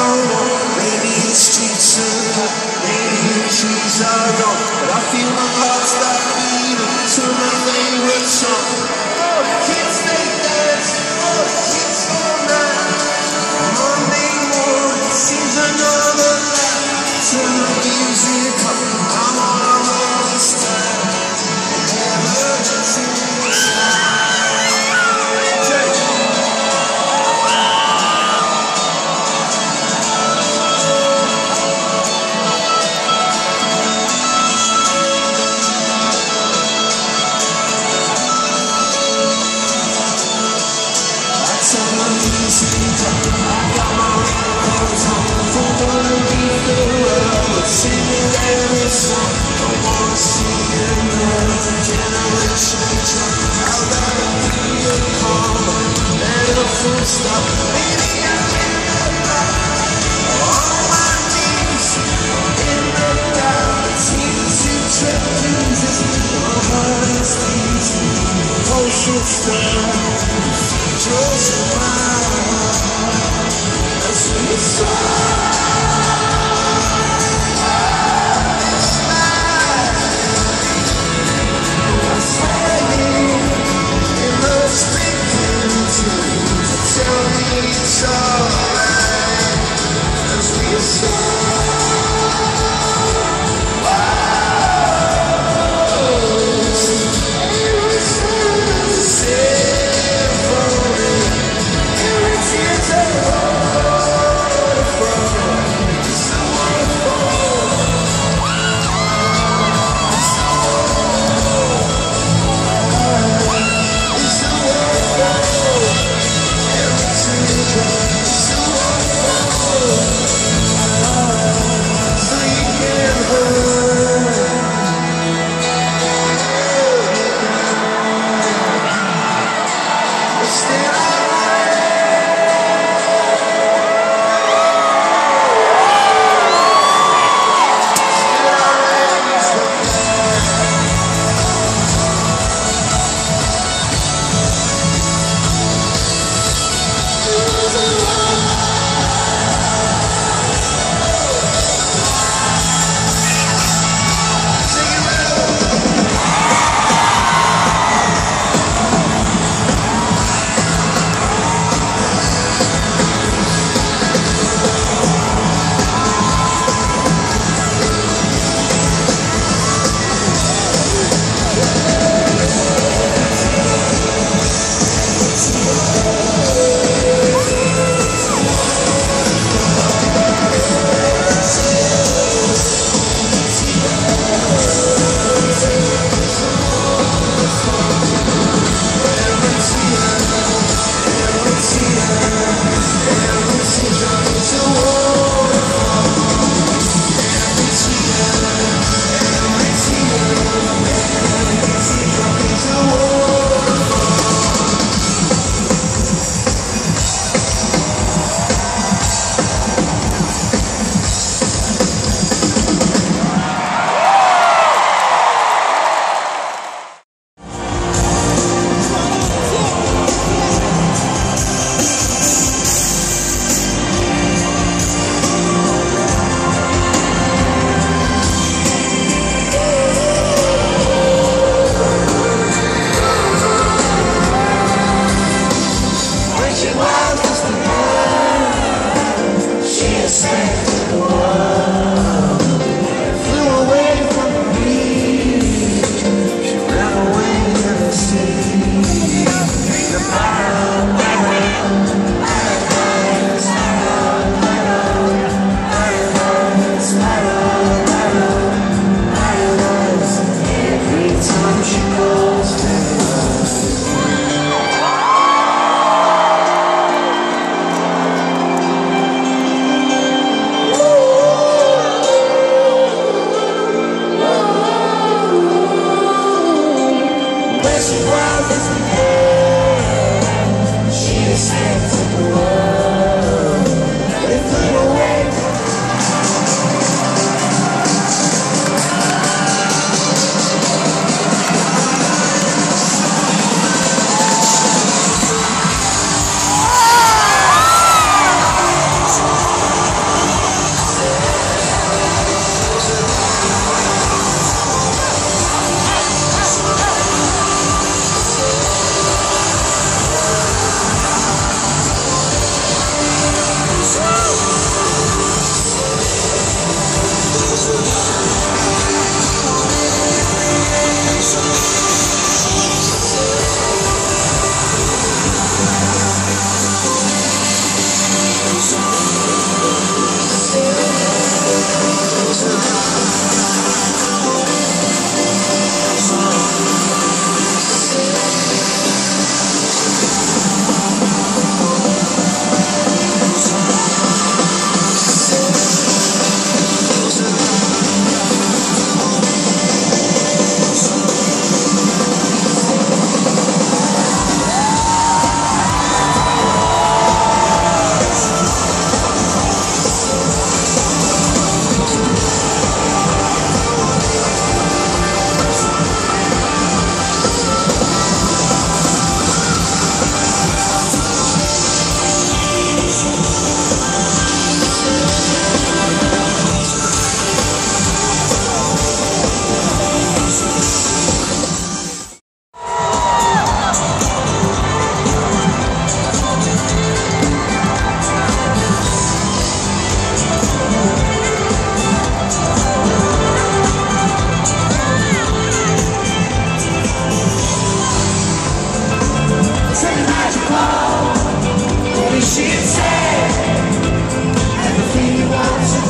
Maybe his streets are black, maybe his trees are gone, but I feel the hearts that beat to my favorite song. Oh, the kids they dance, oh, the kids all night. Monday morning seems another light. Turn the music up, I'm on a roll this time. Emergency.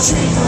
Vamos!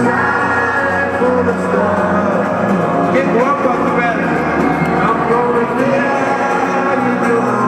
Get up, Buck Better. I'm going there. You do.